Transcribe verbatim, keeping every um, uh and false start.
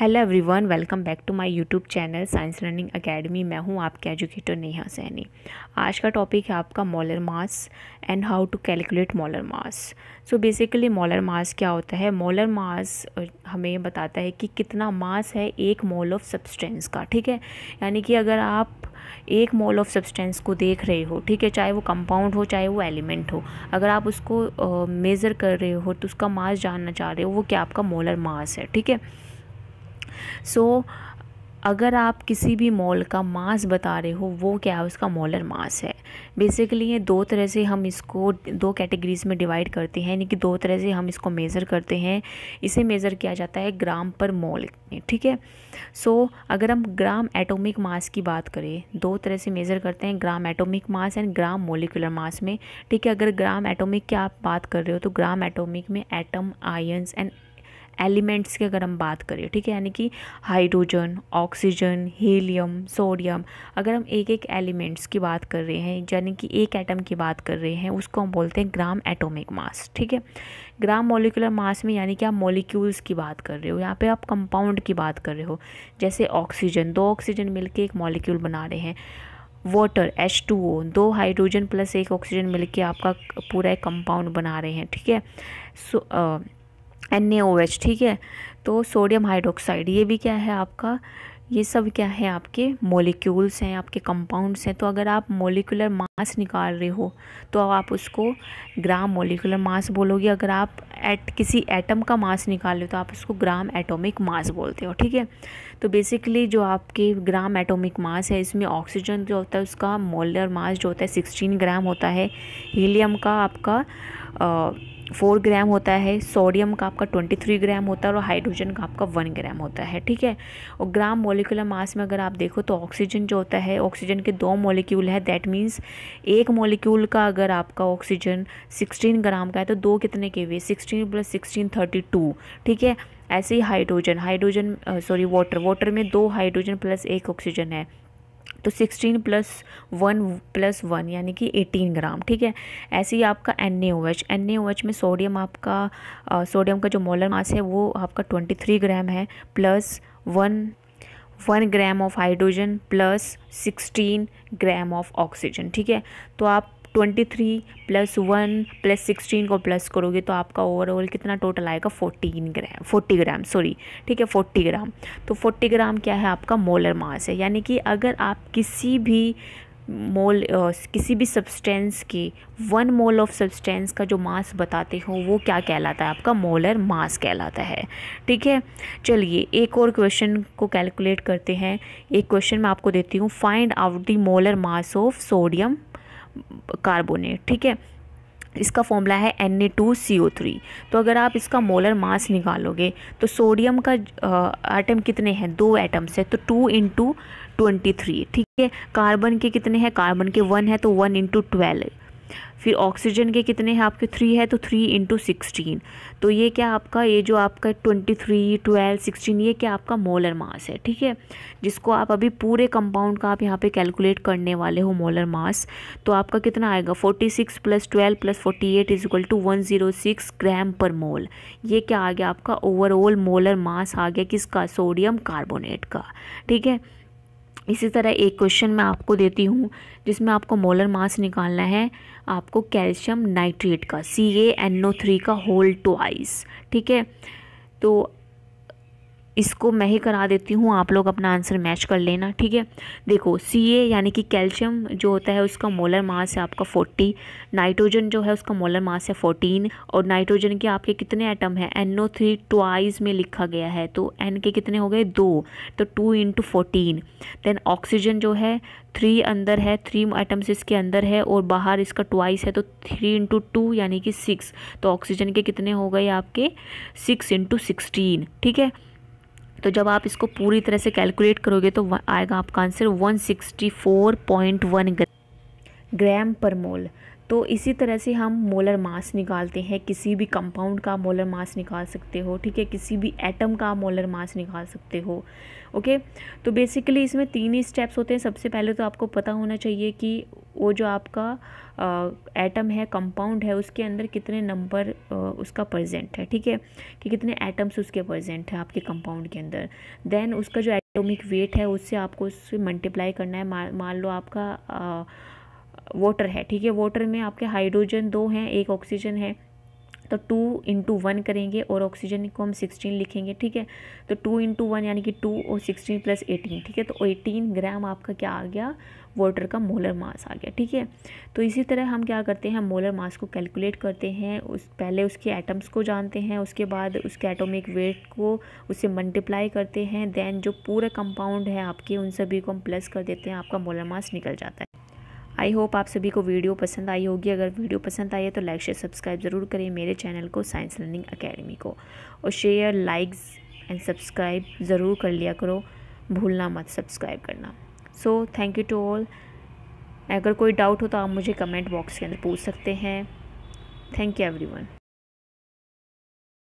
Hello everyone, welcome back to my YouTube channel science learning academy. मैं हूं आपके educator Neha Saini. आज का टॉपिक है आपका molar mass and how to calculate molar mass. So basically molar mass क्या होता है? मोलर मास हमें बताता है कि कितना मास है एक मोल ऑफ सब्सटेंस का। ठीक है, यानी कि अगर आप एक मोल ऑफ सब्सटेंस को देख रहे हो, ठीक है, चाहे वो कंपाउंड हो चाहे वो एलिमेंट हो, अगर आप उसको मेज़र कर रहे हो तो उसका मास जानना चाह रहे हो, वो क्या आपका मोलर मास है। ठीक है, सो so, अगर आप किसी भी मोल का मास बता रहे हो, वो क्या है, उसका मोलर मास है। बेसिकली ये दो तरह से हम इसको दो कैटेगरीज़ में डिवाइड करते हैं, यानी कि दो तरह से हम इसको मेज़र करते हैं। इसे मेज़र किया जाता है ग्राम पर मोल में। ठीक है, सो अगर हम ग्राम एटॉमिक मास की बात करें, दो तरह से मेज़र करते हैं, gram atomic mass and gram molecular mass में। ठीक है, अगर ग्राम एटॉमिक की आप बात कर रहे हो तो ग्राम एटॉमिक में एटम, आयंस एंड एलिमेंट्स की अगर हम बात करें, ठीक है, यानी कि हाइड्रोजन, ऑक्सीजन, हीलियम, सोडियम, अगर हम एक एक एलिमेंट्स की बात कर रहे हैं, यानी कि एक एटम की बात कर रहे हैं, उसको हम बोलते हैं ग्राम एटॉमिक मास। ठीक है, ग्राम मॉलिक्यूलर मास में यानी कि आप मॉलिक्यूल्स की बात कर रहे हो, यहाँ पे आप कंपाउंड की बात कर रहे हो, जैसे ऑक्सीजन, दो ऑक्सीजन मिलकर एक मॉलिक्यूल बना रहे हैं, वाटर एच टू ओ, दो हाइड्रोजन प्लस एक ऑक्सीजन मिलकर आपका पूरा एक कंपाउंड बना रहे हैं। ठीक है, सो एन ए ओ एच। ठीक है, तो सोडियम हाइड्रोक्साइड, ये भी क्या है आपका, ये सब क्या है आपके मॉलिक्यूल्स हैं, आपके कंपाउंड्स हैं। तो अगर आप मॉलिक्यूलर मास निकाल रहे हो तो आप उसको ग्राम मॉलिक्यूलर मास बोलोगे, अगर आप एट किसी एटम का मास निकाल रहे हो तो आप उसको ग्राम एटॉमिक मास बोलते हो। ठीक है, तो बेसिकली जो आपके ग्राम एटॉमिक मास है, इसमें ऑक्सीजन जो होता है उसका मोलर मास जो होता है सिक्सटीन ग्राम होता है, हीलियम का आपका आ, फोर ग्राम होता है, सोडियम का आपका ट्वेंटी थ्री ग्राम होता है और हाइड्रोजन का आपका वन ग्राम होता है। ठीक है, और ग्राम मॉलिक्यूलर मास में अगर आप देखो तो ऑक्सीजन जो होता है, ऑक्सीजन के दो मॉलिक्यूल है, दैट मीन्स एक मॉलिक्यूल का अगर आपका ऑक्सीजन सिक्सटीन ग्राम का है तो दो कितने के हुए, sixteen plus sixteen thirty two. ठीक है, ऐसे ही hydrogen hydrogen sorry water water में दो हाइड्रोजन प्लस एक ऑक्सीजन है तो sixteen plus one plus one यानी कि एटीन ग्राम। ठीक है, ऐसे ही आपका N A O H, N A O H में सोडियम आपका आ, सोडियम का जो मोलर मास है वो आपका ट्वेंटी थ्री ग्राम है plus one one gram of hydrogen plus sixteen gram of oxygen. ठीक है, तो आप twenty three plus one plus sixteen को प्लस करोगे तो आपका ओवरऑल कितना टोटल आएगा, fourteen gram forty gram sorry ठीक है फोर्टी ग्राम। तो फोर्टी ग्राम क्या है आपका मोलर मास है, यानी कि अगर आप किसी भी मोल किसी भी सब्सटेंस के वन मोल ऑफ सब्सटेंस का जो मास बताते हो वो क्या कहलाता है, आपका मोलर मास कहलाता है। ठीक है, चलिए एक और क्वेश्चन को कैलकुलेट करते हैं। एक क्वेश्चन मैं आपको देती हूँ, find out the molar mass of sodium carbonate. ठीक है, इसका फॉर्मूला है N A two C O three. तो अगर आप इसका मोलर मास निकालोगे तो सोडियम का एटम कितने हैं, दो एटम्स है, तो टू इंटू ट्वेंटी थ्री ठीक है, कार्बन के कितने हैं, कार्बन के वन है तो वन इंटू ट्वेल्व, फिर ऑक्सीजन के कितने हैं आपके, थ्री है तो थ्री इंटू सिक्सटीन। तो ये क्या आपका, ये जो आपका ट्वेंटी थ्री ट्वेल्व सिक्सटीन ये क्या आपका मोलर मास है। ठीक है, जिसको आप अभी पूरे कंपाउंड का आप यहाँ पे कैलकुलेट करने वाले हो मोलर मास, तो आपका कितना आएगा, forty six plus twelve plus forty eight is equal to one zero six gram पर मोल। ये क्या आ गया आपका ओवरऑल मोलर मास आ गया किसका, सोडियम कार्बोनेट का। ठीक है, इसी तरह एक क्वेश्चन मैं आपको देती हूँ जिसमें आपको मोलर मास निकालना है आपको कैल्शियम नाइट्रेट का, C A N O three का होल ट्वाइस। ठीक है, तो इसको मैं ही करा देती हूँ, आप लोग अपना आंसर मैच कर लेना। ठीक है, देखो सी ए यानी कि कैल्शियम जो होता है उसका मोलर मास है आपका फोर्टी, नाइट्रोजन जो है उसका मोलर मास है फोर्टीन, और नाइट्रोजन के आपके कितने एटम हैं, एन ओ थ्री ट्वाइस में लिखा गया है तो एन के कितने हो गए, दो, तो two into fourteen. Then oxygen जो है थ्री अंदर है, थ्री एटम्स इसके अंदर है और बाहर इसका ट्वाइस है तो थ्री इंटू टू यानी कि सिक्स, तो ऑक्सीजन के कितने हो गए आपके, सिक्स इंटू सिक्सटीन। ठीक है, तो जब आप इसको पूरी तरह से कैलकुलेट करोगे तो आएगा आपका answer one sixty four point one gram पर मोल। तो इसी तरह से हम मोलर मास निकालते हैं। किसी भी कंपाउंड का मोलर मास निकाल सकते हो, ठीक है, किसी भी एटम का मोलर मास निकाल सकते हो। ओके, तो बेसिकली इसमें तीन ही स्टेप्स होते हैं। सबसे पहले तो आपको पता होना चाहिए कि वो जो आपका आ, एटम है, कंपाउंड है, उसके अंदर कितने नंबर उसका परसेंट है, ठीक है, कि कितने एटम्स उसके परसेंट है आपके कंपाउंड के अंदर। देन उसका जो एटॉमिक वेट है उससे आपको उससे मल्टीप्लाई करना है। मान लो आपका आ, वाटर है, ठीक है, वाटर में आपके हाइड्रोजन दो हैं, एक ऑक्सीजन है, तो टू इंटू वन करेंगे और ऑक्सीजन को हम सिक्सटीन लिखेंगे, ठीक है, तो टू इंटू वन यानी कि टू और सिक्सटीन प्लस एटीन, ठीक है, तो एटीन ग्राम आपका क्या आ गया, वाटर का मोलर मास आ गया, ठीक है। तो इसी तरह हम क्या करते हैं, मोलर मास को कैलकुलेट करते हैं। उस पहले उसके एटम्स को जानते हैं, उसके बाद उसके एटॉमिक वेट को उससे मल्टीप्लाई करते हैं, देन जो पूरा कंपाउंड है आपके उन सभी को हम प्लस कर देते हैं, आपका मोलर मास निकल जाता है। आई होप आप सभी को वीडियो पसंद आई होगी। अगर वीडियो पसंद आई है तो लाइक शेयर सब्सक्राइब ज़रूर करें मेरे चैनल को साइंस लर्निंग एकेडमी को, और शेयर लाइक्स एंड सब्सक्राइब ज़रूर कर लिया करो, भूलना मत सब्सक्राइब करना। So thank you to all. अगर कोई डाउट हो तो आप मुझे कमेंट बॉक्स के अंदर पूछ सकते हैं। Thank you everyone.